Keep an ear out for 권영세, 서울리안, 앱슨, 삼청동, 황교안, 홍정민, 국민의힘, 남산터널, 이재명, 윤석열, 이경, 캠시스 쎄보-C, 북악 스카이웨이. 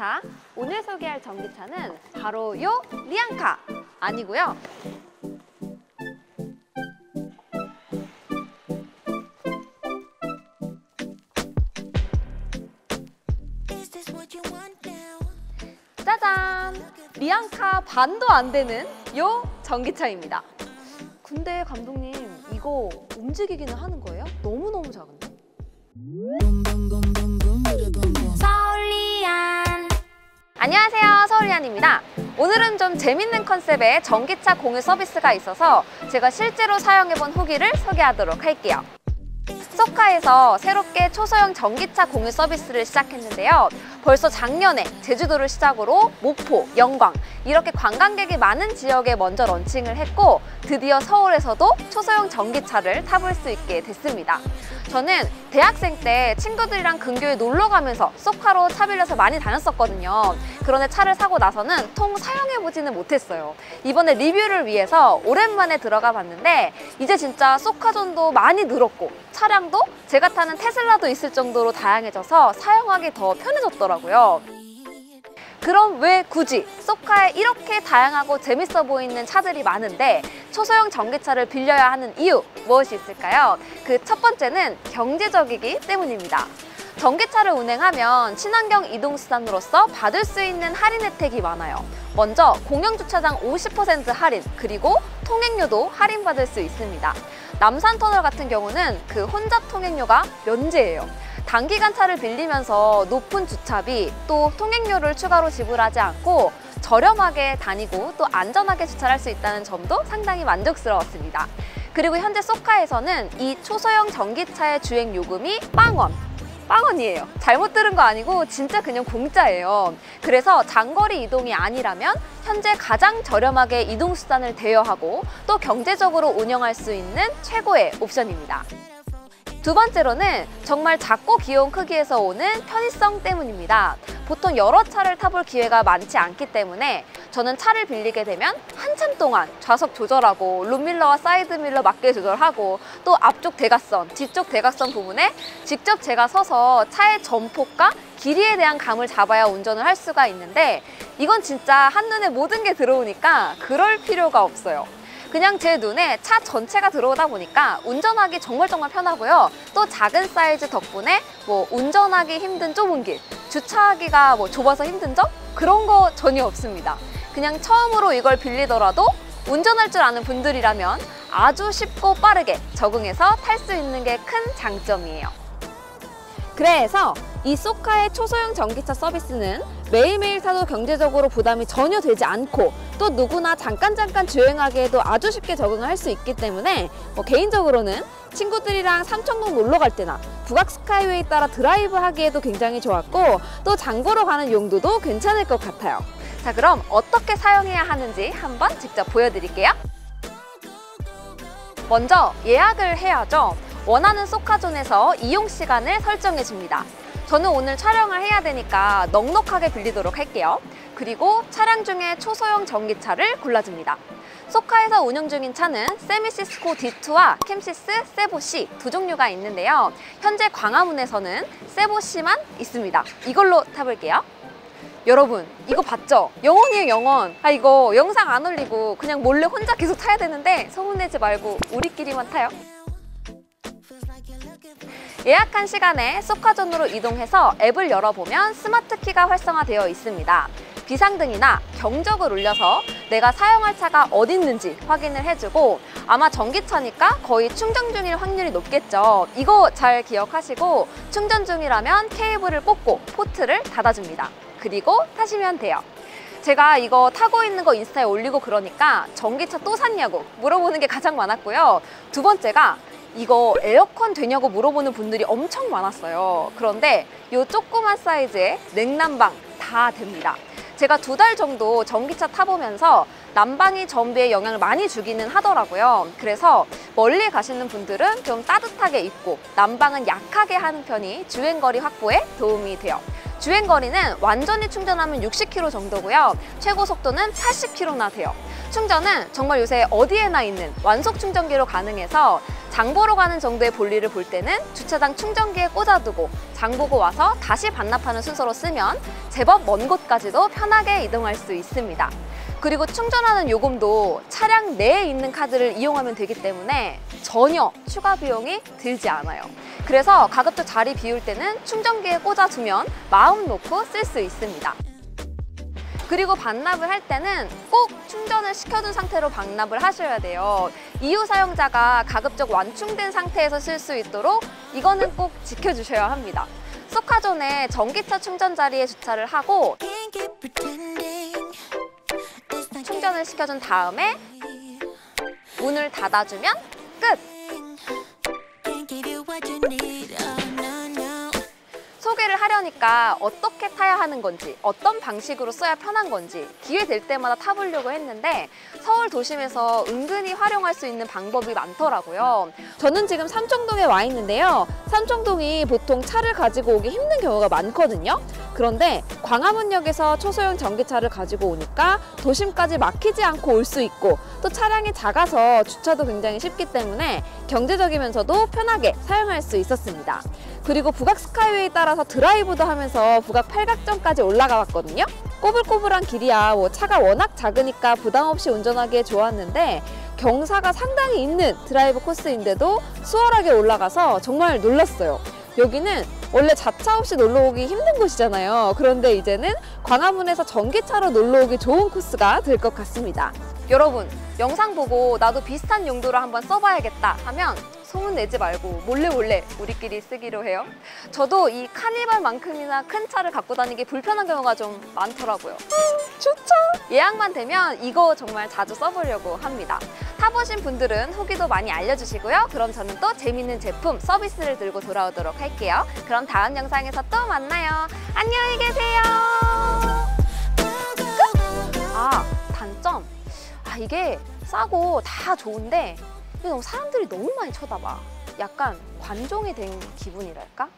전기차. 오늘 소개할 전기차는 바로 요 리앙카 아니고요. 짜잔! 리앙카 반도 안 되는 요 전기차입니다. 근데 감독님, 이거 움직이기는 하는 거예요? 너무너무 작은데? 서울리안! 안녕하세요, 서울리안입니다. 오늘은 좀 재밌는 컨셉의 전기차 공유 서비스가 있어서 제가 실제로 사용해본 후기를 소개하도록 할게요. 소카에서 새롭게 초소형 전기차 공유 서비스를 시작했는데요. 벌써 작년에 제주도를 시작으로 목포, 영광 이렇게 관광객이 많은 지역에 먼저 런칭을 했고 드디어 서울에서도 초소형 전기차를 타볼 수 있게 됐습니다. 저는 대학생 때 친구들이랑 근교에 놀러 가면서 쏘카로 차 빌려서 많이 다녔었거든요. 그런데 차를 사고 나서는 통 사용해보지는 못했어요. 이번에 리뷰를 위해서 오랜만에 들어가 봤는데 이제 진짜 쏘카존도 많이 늘었고 차량도 제가 타는 테슬라도 있을 정도로 다양해져서 사용하기 더 편해졌더라고요. 그럼 왜 굳이 쏘카에 이렇게 다양하고 재밌어 보이는 차들이 많은데 초소형 전기차를 빌려야 하는 이유 무엇이 있을까요? 그 첫 번째는 경제적이기 때문입니다. 전기차를 운행하면 친환경 이동수단으로서 받을 수 있는 할인 혜택이 많아요. 먼저 공영주차장 50% 할인, 그리고 통행료도 할인받을 수 있습니다. 남산터널 같은 경우는 그 혼잡 통행료가 면제예요. 단기간 차를 빌리면서 높은 주차비, 또 통행료를 추가로 지불하지 않고 저렴하게 다니고 또 안전하게 주차할 수 있다는 점도 상당히 만족스러웠습니다. 그리고 현재 쏘카에서는 이 초소형 전기차의 주행 요금이 0.0빵원이에요. 잘못 들은 거 아니고 진짜 그냥 공짜예요. 그래서 장거리 이동이 아니라면 현재 가장 저렴하게 이동수단을 대여하고 또 경제적으로 운영할 수 있는 최고의 옵션입니다. 두 번째로는 정말 작고 귀여운 크기에서 오는 편의성 때문입니다. 보통 여러 차를 타볼 기회가 많지 않기 때문에 저는 차를 빌리게 되면 한참 동안 좌석 조절하고 룸밀러와 사이드밀러 맞게 조절하고 또 앞쪽 대각선, 뒤쪽 대각선 부분에 직접 제가 서서 차의 전폭과 길이에 대한 감을 잡아야 운전을 할 수가 있는데 이건 진짜 한눈에 모든 게 들어오니까 그럴 필요가 없어요. 그냥 제 눈에 차 전체가 들어오다 보니까 운전하기 정말 편하고요. 또 작은 사이즈 덕분에 뭐 운전하기 힘든 좁은 길, 주차하기가 뭐 좁아서 힘든 점? 그런 거 전혀 없습니다. 그냥 처음으로 이걸 빌리더라도 운전할 줄 아는 분들이라면 아주 쉽고 빠르게 적응해서 탈 수 있는 게 큰 장점이에요. 그래서 이 쏘카의 초소형 전기차 서비스는 매일매일 타도 경제적으로 부담이 전혀 되지 않고 또 누구나 잠깐 주행하기에도 아주 쉽게 적응을 할 수 있기 때문에 뭐 개인적으로는 친구들이랑 삼청동 놀러 갈 때나 북악 스카이웨이 따라 드라이브 하기에도 굉장히 좋았고 또 장 보러 가는 용도도 괜찮을 것 같아요. 자, 그럼 어떻게 사용해야 하는지 한번 직접 보여드릴게요. 먼저 예약을 해야죠. 원하는 쏘카존에서 이용 시간을 설정해 줍니다. 저는 오늘 촬영을 해야 되니까 넉넉하게 빌리도록 할게요. 그리고 차량 중에 초소형 전기차를 골라줍니다. 쏘카에서 운영 중인 차는 세미시스코 D2와 캠시스 쎄보-C 두 종류가 있는데요. 현재 광화문에서는 쎄보-C만 있습니다. 이걸로 타볼게요. 여러분, 이거 봤죠? 영원이에요, 영원. 아, 이거 영상 안 올리고 그냥 몰래 혼자 계속 타야 되는데 서운해지 말고 우리끼리만 타요. 예약한 시간에 쏘카존으로 이동해서 앱을 열어보면 스마트키가 활성화되어 있습니다. 비상등이나 경적을 울려서 내가 사용할 차가 어디 있는지 확인을 해주고 아마 전기차니까 거의 충전 중일 확률이 높겠죠. 이거 잘 기억하시고 충전 중이라면 케이블을 꽂고 포트를 닫아줍니다. 그리고 타시면 돼요. 제가 이거 타고 있는 거 인스타에 올리고 그러니까 전기차 또 샀냐고 물어보는 게 가장 많았고요. 두 번째가 이거 에어컨 되냐고 물어보는 분들이 엄청 많았어요. 그런데 이 조그만 사이즈의 냉난방 다 됩니다. 제가 2달 정도 전기차 타보면서 난방이 전비에 영향을 많이 주기는 하더라고요. 그래서 멀리 가시는 분들은 좀 따뜻하게 입고 난방은 약하게 하는 편이 주행거리 확보에 도움이 돼요. 주행거리는 완전히 충전하면 60km 정도고요. 최고 속도는 80km나 돼요. 충전은 정말 요새 어디에나 있는 완속 충전기로 가능해서 장 보러 가는 정도의 볼일을 볼 때는 주차장 충전기에 꽂아두고 장 보고 와서 다시 반납하는 순서로 쓰면 제법 먼 곳까지도 편하게 이동할 수 있습니다. 그리고 충전하는 요금도 차량 내에 있는 카드를 이용하면 되기 때문에 전혀 추가 비용이 들지 않아요. 그래서 가급적 자리 비울 때는 충전기에 꽂아두면 마음 놓고 쓸 수 있습니다. 그리고 반납을 할 때는 꼭 충전을 시켜둔 상태로 반납을 하셔야 돼요. 이후 사용자가 가급적 완충된 상태에서 쓸 수 있도록 이거는 꼭 지켜주셔야 합니다. 쏘카존에 전기차 충전 자리에 주차를 하고 충전을 시켜준 다음에 문을 닫아주면 끝! 소개를 하려니까 어떻게 타야 하는 건지, 어떤 방식으로 써야 편한 건지 기회 될 때마다 타보려고 했는데 서울 도심에서 은근히 활용할 수 있는 방법이 많더라고요. 저는 지금 삼청동에 와 있는데요. 삼청동이 보통 차를 가지고 오기 힘든 경우가 많거든요. 그런데 광화문역에서 초소형 전기차를 가지고 오니까 도심까지 막히지 않고 올 수 있고 또 차량이 작아서 주차도 굉장히 쉽기 때문에 경제적이면서도 편하게 사용할 수 있었습니다. 그리고 북악 스카이웨이 따라서 드라이브도 하면서 북악 8각점까지 올라가 봤거든요. 꼬불꼬불한 길이야 뭐 차가 워낙 작으니까 부담 없이 운전하기에 좋았는데 경사가 상당히 있는 드라이브 코스인데도 수월하게 올라가서 정말 놀랐어요. 여기는 원래 자차 없이 놀러오기 힘든 곳이잖아요. 그런데 이제는 광화문에서 전기차로 놀러오기 좋은 코스가 될 것 같습니다. 여러분, 영상 보고 나도 비슷한 용도로 한번 써봐야겠다 하면 소문내지 말고 몰래 우리끼리 쓰기로 해요. 저도 이 카니발만큼이나 큰 차를 갖고 다니기 불편한 경우가 좀 많더라고요. 좋죠? 예약만 되면 이거 정말 자주 써보려고 합니다. 타보신 분들은 후기도 많이 알려주시고요. 그럼 저는 또 재밌는 제품, 서비스를 들고 돌아오도록 할게요. 그럼 다음 영상에서 또 만나요. 안녕히 계세요. 끝! 아, 단점. 아, 이게 싸고 다 좋은데 사람들이 너무 많이 쳐다봐. 약간 관종이 된 기분이랄까?